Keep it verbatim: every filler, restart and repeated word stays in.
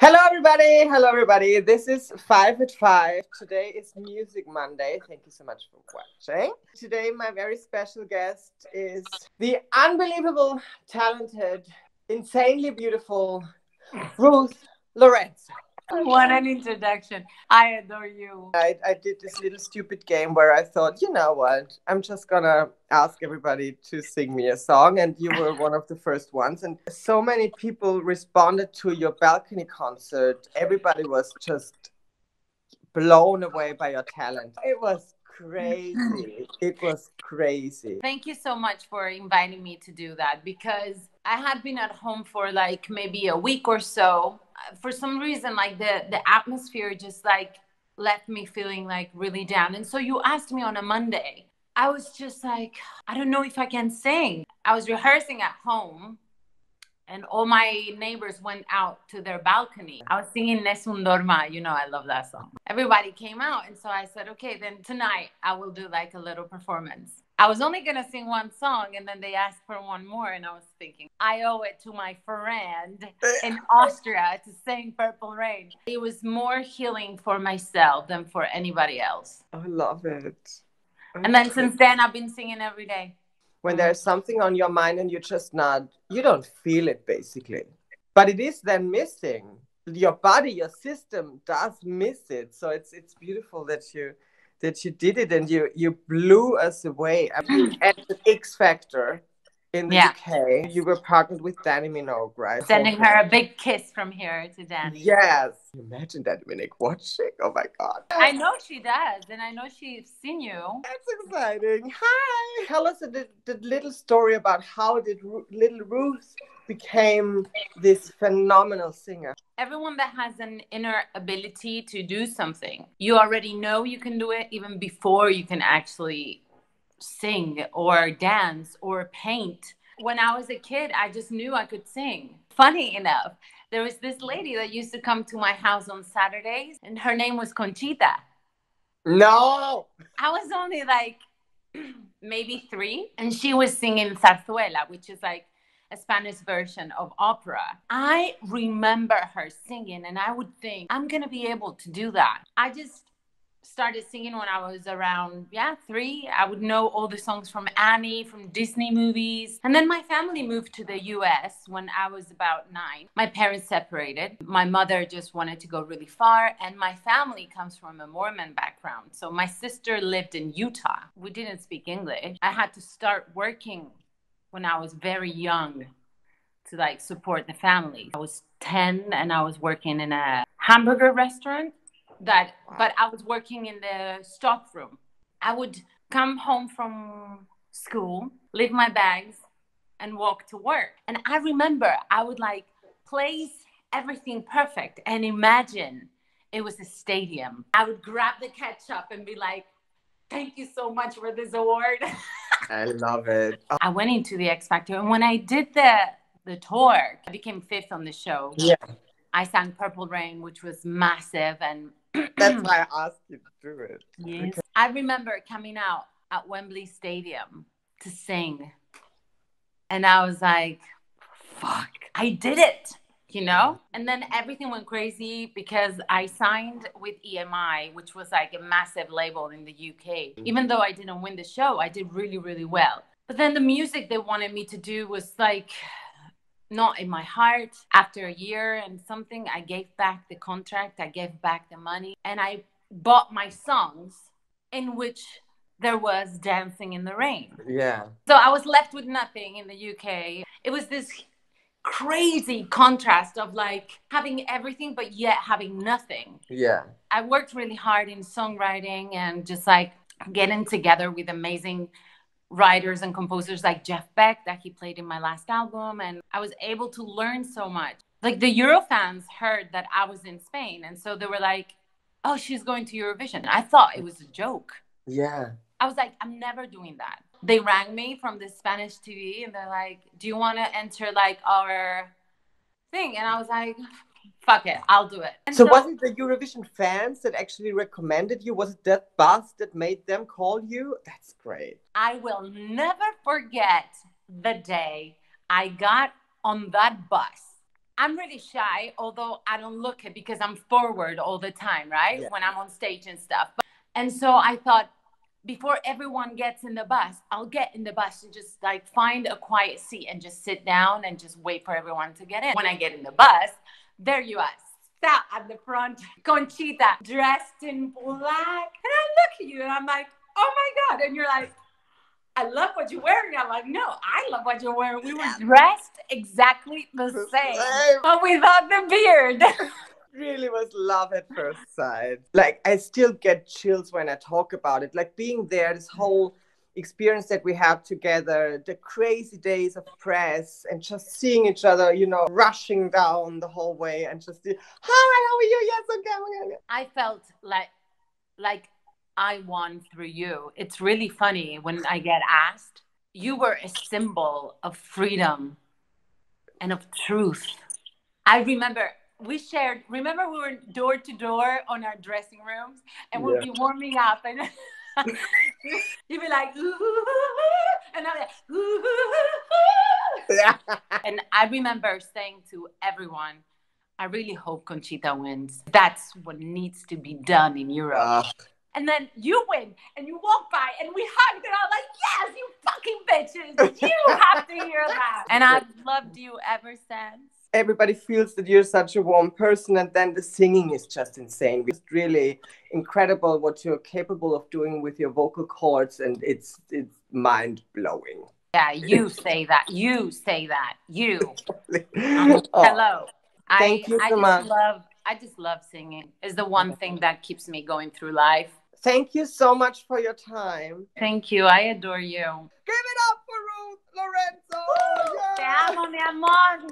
Hello, everybody. Hello, everybody. This is Five at Five. Today is Music Monday. Thank you so much for watching. Today, my very special guest is the unbelievable, talented, insanely beautiful Ruth Lorenzo. What an introduction. I adore you. I, I did this little stupid game where I thought, you know what, I'm just going to ask everybody to sing me a song. And you were one of the first ones. And so many people responded to your balcony concert. Everybody was just blown away by your talent. It was crazy. It was crazy. Thank you so much for inviting me to do that, because I had been at home for like maybe a week or so. For some reason, like the, the atmosphere just like left me feeling like really down. And so you asked me on a Monday. I was just like, I don't know if I can sing. I was rehearsing at home and all my neighbors went out to their balcony. I was singing Nessun Dorma. You know, I love that song. Everybody came out. And so I said, okay, then tonight I will do like a little performance. I was only going to sing one song, and then they asked for one more. And I was thinking, I owe it to my friend in Austria to sing Purple Rain. It was more healing for myself than for anybody else. I love it. And then since then, I've been singing every day. When there's something on your mind and you just not, you don't feel it basically. But it is then missing. Your body, your system does miss it. So it's it's beautiful that you that you did it and you you blew us away. I mean, at the X Factor in the yeah. U K, you were partnered with Danny Minogue, right? Sending Hopefully. her a big kiss from here to Danny. Yes. Imagine that Minogue watching. Oh my God. I know she does, and I know she's seen you. That's exciting. Hi. Tell us a the, the little story about how did Ru little Ruth became this phenomenal singer. Everyone that has an inner ability to do something, you already know you can do it even before you can actually sing or dance or paint. When I was a kid, I just knew I could sing. Funny enough, there was this lady that used to come to my house on Saturdays, and her name was Conchita. No! I was only like maybe three, and she was singing zarzuela, which is like a Spanish version of opera. I remember her singing, and I would think, I'm gonna be able to do that. I just started singing when I was around, yeah, three. I would know all the songs from Annie, from Disney movies. And then my family moved to the U S when I was about nine. My parents separated. My mother just wanted to go really far. And my family comes from a Mormon background. So my sister lived in Utah. We didn't speak English. I had to start working when I was very young to like support the family. I was ten and I was working in a hamburger restaurant. That, wow. But I was working in the stock room. I would come home from school, leave my bags, and walk to work. And I remember I would like place everything perfect and imagine it was a stadium. I would grab the ketchup and be like, thank you so much for this award. I love it. Oh. I went into the X Factor, and when I did the, the tour, I became fifth on the show. Yeah. I sang Purple Rain, which was massive, and that's why I asked you to do it. Yes. Because I remember coming out at Wembley Stadium to sing, and I was like, fuck, I did it, you know? And then everything went crazy because I signed with E M I, which was like a massive label in the U K. Even though I didn't win the show, I did really, really well. But then the music they wanted me to do was like not in my heart. After a year and something, I gave back the contract, I gave back the money, and I bought my songs in which there was Dancing in the Rain. Yeah. So I was left with nothing in the U K. It was this crazy contrast of like having everything, but yet having nothing. Yeah. I worked really hard in songwriting and just like getting together with amazing writers and composers like Jeff Beck that he played in my last album, and I was able to learn so much. Like the Eurofans heard that I was in Spain, and so they were like, oh, she's going to Eurovision. I thought it was a joke. Yeah. I was like, I'm never doing that. They rang me from the Spanish T V and they're like, do you want to enter like our thing? And I was like, fuck it, I'll do it. And so, so was it the Eurovision fans that actually recommended you? Was it that bus that made them call you? That's great. I will never forget the day I got on that bus. I'm really shy, although I don't look it because I'm forward all the time, right? Yeah. When I'm on stage and stuff. But, and so I thought, before everyone gets in the bus, I'll get in the bus and just like find a quiet seat and just sit down and just wait for everyone to get in. When I get in the bus, there you are, sat at the front, Conchita, dressed in black. And I look at you and I'm like, oh my God. And you're like, I love what you're wearing. I'm like, no, I love what you're wearing. We were dressed exactly the same, but without the beard. Really was love at first sight. Like, I still get chills when I talk about it. Like, being there, this whole experience that we had together, the crazy days of press and just seeing each other, you know, rushing down the hallway and just, hi, how are you? Yes, okay. I felt like, like I won through you. It's really funny when I get asked, you were a symbol of freedom and of truth. I remember... We shared, remember we were door to door on our dressing rooms and we'd yeah. be warming up and you'd be like, ooh, and I'm like, ooh. And I remember saying to everyone, I really hope Conchita wins. That's what needs to be done in Europe. Uh, and then you win and you walk by and we hugged and I'm like, yes, you fucking bitches, you have to hear that. And I've loved you ever since. Everybody feels that you're such a warm person, and then the singing is just insane. It's really incredible what you're capable of doing with your vocal cords, and it's it's mind-blowing. Yeah, you say that. You say that. You. um, oh, hello. Thank I, you so I just much. Love, I just love singing. It's the one thing that keeps me going through life. Thank you so much for your time. Thank you. I adore you. Give it up for Ruth Lorenzo. Te amo, mi amor.